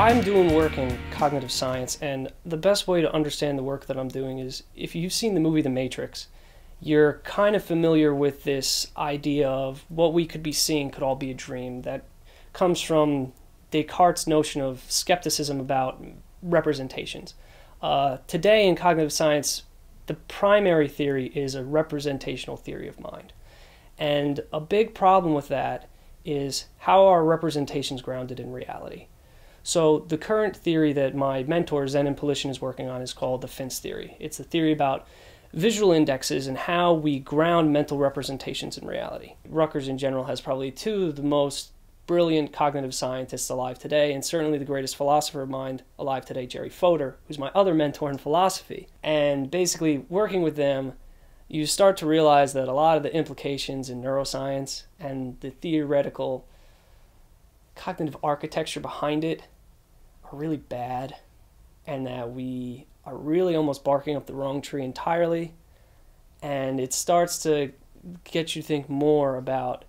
I'm doing work in cognitive science, and the best way to understand the work that I'm doing is if you've seen the movie The Matrix, you're kind of familiar with this idea of what we could be seeing could all be a dream. That comes from Descartes' notion of skepticism about representations. Today in cognitive science, the primary theory is a representational theory of mind. And a big problem with that is how are representations grounded in reality? So the current theory that my mentor, Zenon Pylyshyn, is working on is called the FINST Theory. It's a theory about visual indexes and how we ground mental representations in reality. Rutgers in general has probably two of the most brilliant cognitive scientists alive today, and certainly the greatest philosopher of mind alive today, Jerry Fodor, who's my other mentor in philosophy. And basically working with them, you start to realize that a lot of the implications in neuroscience and the theoretical cognitive architecture behind it are really bad, and that we are really almost barking up the wrong tree entirely. And it starts to get you to think more about,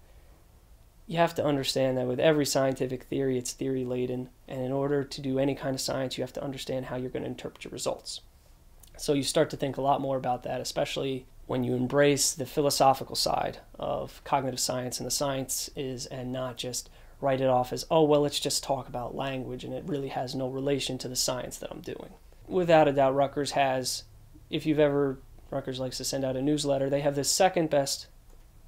you have to understand that with every scientific theory, it's theory-laden, and in order to do any kind of science, you have to understand how you're going to interpret your results. So you start to think a lot more about that, especially when you embrace the philosophical side of cognitive science and the sciences, and not just write it off as, oh, well, let's just talk about language, and it really has no relation to the science that I'm doing. Without a doubt, Rutgers has, Rutgers likes to send out a newsletter, they have the second best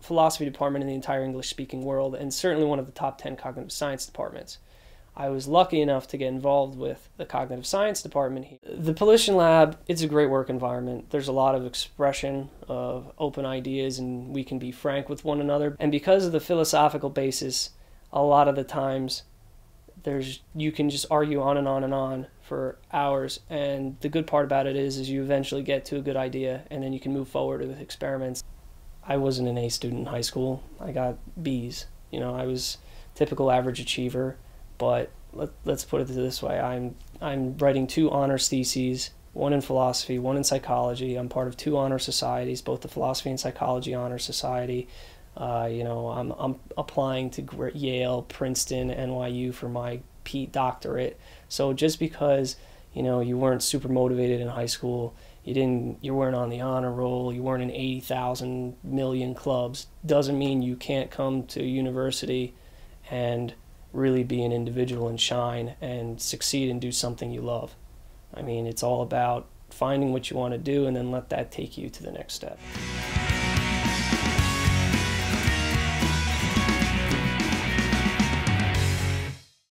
philosophy department in the entire English-speaking world, and certainly one of the top 10 cognitive science departments. I was lucky enough to get involved with the cognitive science department here. The Pylyshyn Lab, it's a great work environment. There's a lot of expression of open ideas, and we can be frank with one another. And because of the philosophical basis, a lot of the times you can just argue on and on and on for hours, and the good part about it is you eventually get to a good idea, and then you can move forward with experiments. I wasn't an A student in high school. I got B's. You know, I was typical average achiever, but let's put it this way. I'm writing two honors theses, one in philosophy, one in psychology. I'm part of two honor societies, both the philosophy and psychology honor society. You know, I'm applying to Yale, Princeton, NYU for my Ph.D. doctorate. So just because, you know, you weren't super motivated in high school, you weren't on the honor roll, you weren't in 80,000 million clubs, doesn't mean you can't come to university and really be an individual and shine and succeed and do something you love. I mean, it's all about finding what you want to do and then let that take you to the next step.